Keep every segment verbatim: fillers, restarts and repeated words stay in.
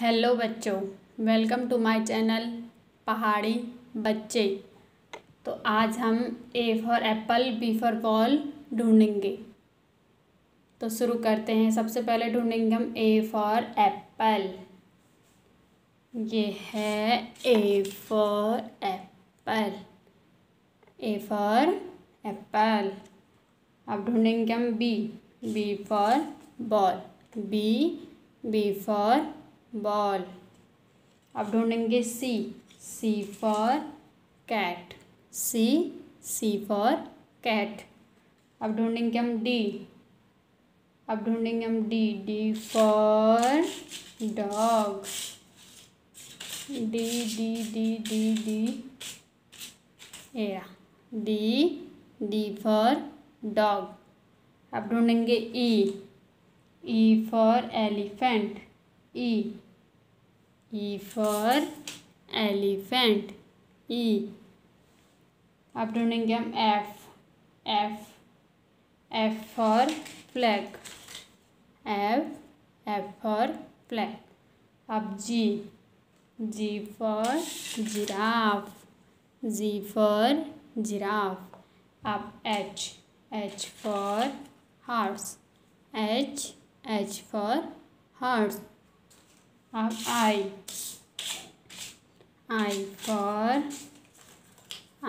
Hello बच्चों, welcome to my channel पहाड़ी बच्चे। तो आज हम A for apple, B for ball ढूंढेंगे। तो शुरू करते हैं। सबसे पहले ढूंढेंगे हम ए फॉर एप्पल। ये है A for apple, A for apple. अब ढूंढेंगे हम B, B for ball, B B for ball. अब ढूंढेंगे C, C for cat, C C for cat. अब ढूंढेंगे हम डी, अब ढूंढेंगे हम D, D for dog, D D D D D A D D for dog. अब ढूंढेंगे E, E for elephant, E E for elephant, E. अब ढूंढेंगे हम F, F F for flag, F F for flag. अब G, G for giraffe, G for giraffe. अब H, H for horse, H H for horse. अब I, I for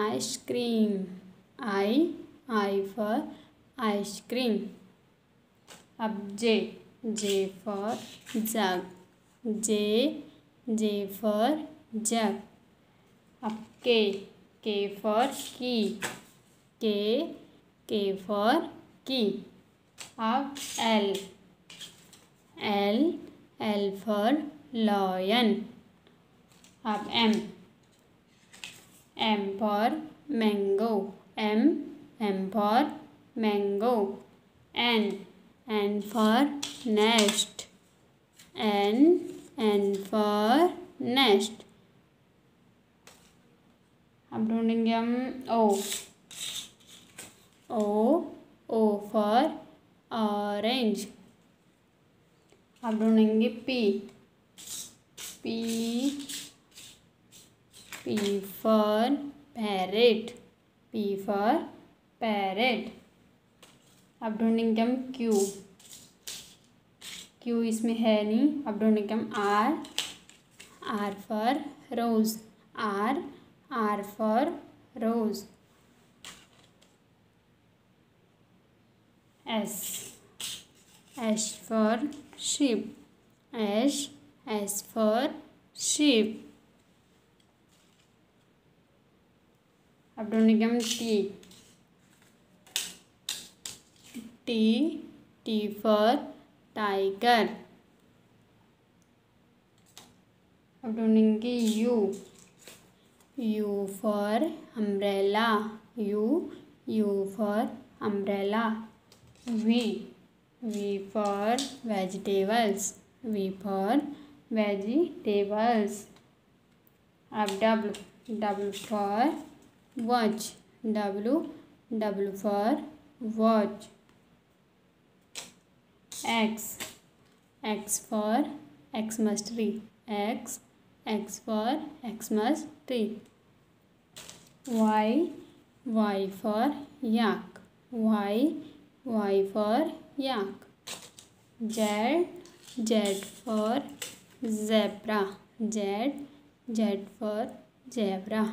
ice cream, I I for ice cream. अब J, J for jug, J J for jug. अब के, के for की, के के for key. अब L, L L for lion. अब M, M for mango, M M for mango. N, N for nest, N N for nest. अब ढूंढेंगे हम ओ, ओ ओ फॉर ऑरेंज। अब ढूंढेंगे P, P P for parrot, P for parrot. अब ढूंढेंगे हम Q, Q इसमें है नहीं। अब ढूंढेंगे हम R, R for rose, R R for rose. S, S for sheep, S S for sheep। अब ढूंढेंगे हम T, T T for tiger। अब ढूंढेंगे U, U for umbrella, U U for umbrella। V, V for vegetables, V for vegetables। अब W, W for watch, W W for watch। X, X for Xmas tree, X X for Xmas tree। Y, Y for yak, Y Y for yak। Z, Z for zebra, Z Z for zebra।